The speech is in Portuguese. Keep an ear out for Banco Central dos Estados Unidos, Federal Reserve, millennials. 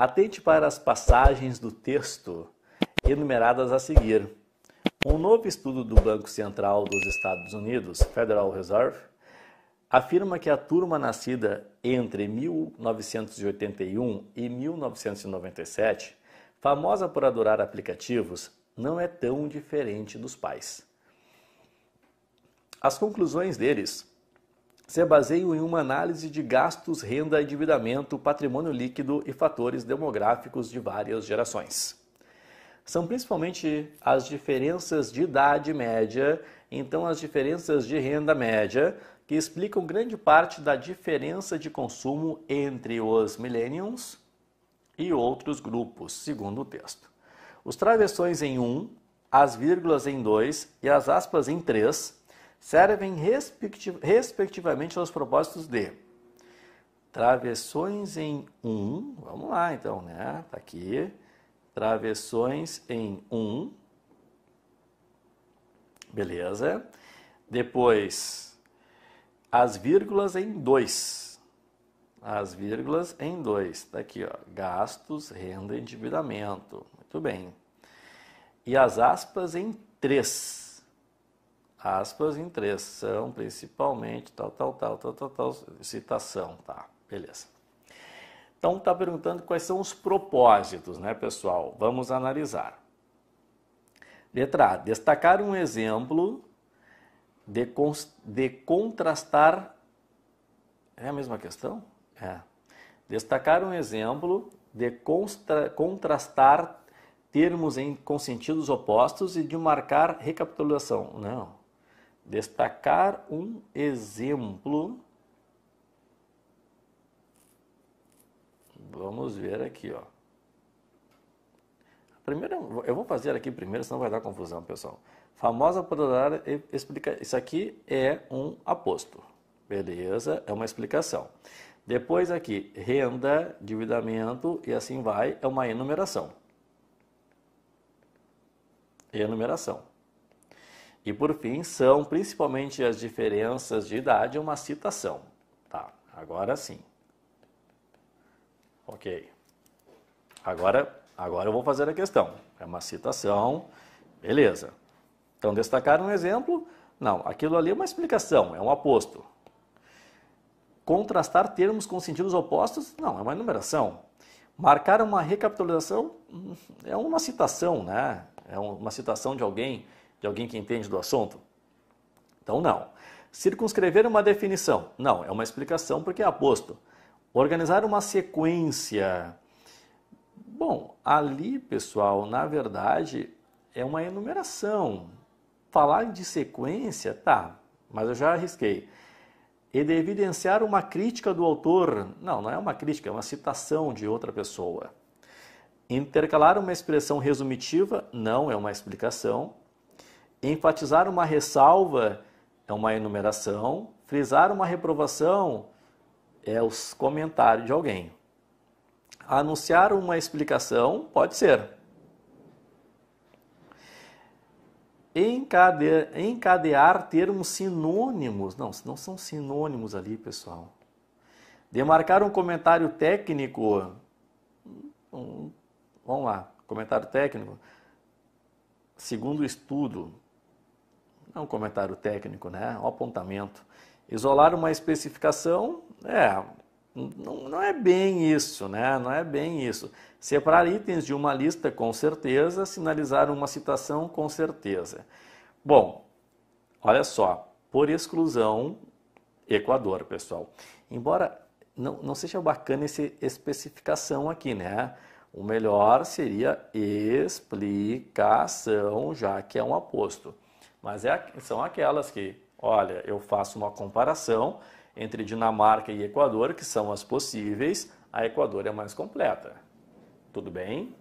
Atente para as passagens do texto enumeradas a seguir. Um novo estudo do Banco Central dos Estados Unidos, Federal Reserve, afirma que a turma nascida entre 1981 e 1997, famosa por adorar aplicativos, não é tão diferente dos pais. As conclusões deles se baseiam em uma análise de gastos, renda, endividamento, patrimônio líquido e fatores demográficos de várias gerações. São principalmente as diferenças de idade média, então as diferenças de renda média, que explicam grande parte da diferença de consumo entre os millennials e outros grupos, segundo o texto. Os travessões em 1, as vírgulas em 2 e as aspas em 3 servem respectivamente aos propósitos de travessões em 1, vamos lá então, né? Tá aqui, travessões em 1, beleza, depois as vírgulas em 2, as vírgulas em 2, tá aqui, ó, gastos, renda, endividamento, muito bem. E as aspas em 3, aspas em 3, são principalmente tal, citação, tá, beleza. Então, tá perguntando quais são os propósitos, né, pessoal? Vamos analisar. Letra A, destacar um exemplo de contrastar, é a mesma questão? É. Destacar um exemplo de contrastar termos com sentidos opostos e de marcar recapitulação. Não. Destacar um exemplo, vamos ver aqui, ó. Primeiro, eu vou fazer aqui primeiro, senão vai dar confusão, pessoal. Famosa por dar explica. Isso aqui é um aposto. Beleza? É uma explicação. Depois aqui, renda, endividamento e assim vai, é uma enumeração. Enumeração. E por fim, são principalmente as diferenças de idade, uma citação. Tá, agora sim. Ok. Agora eu vou fazer a questão. É uma citação, beleza. Então, destacar um exemplo, não, aquilo ali é uma explicação, é um aposto. Contrastar termos com sentidos opostos, não, é uma enumeração. Marcar uma recapitulação é uma citação, né? É uma citação de alguém que entende do assunto. Então, não. Circunscrever uma definição, não, é uma explicação porque é aposto. Organizar uma sequência... Bom, ali, pessoal, na verdade, é uma enumeração. Falar de sequência, tá, mas eu já arrisquei. E de evidenciar uma crítica do autor. Não, não é uma crítica, é uma citação de outra pessoa. Intercalar uma expressão resumitiva, não, é uma explicação. Enfatizar uma ressalva, é uma enumeração. Frisar uma reprovação, é os comentários de alguém. Anunciar uma explicação, pode ser. Encadear termos sinônimos, não são sinônimos ali, pessoal. Demarcar um comentário técnico, vamos lá, comentário técnico, segundo o estudo, não é um comentário técnico, né? Um apontamento. Isolar uma especificação, não é bem isso, né? Não é bem isso. Separar itens de uma lista, com certeza. Sinalizar uma citação, com certeza. Bom, olha só. Por exclusão, Equador, pessoal. Embora não seja bacana essa especificação aqui, né? O melhor seria explicação, já que é um aposto. Mas são aquelas que, olha, eu faço uma comparação entre Dinamarca e Equador, que são as possíveis, a Equador é mais completa. Tudo bem?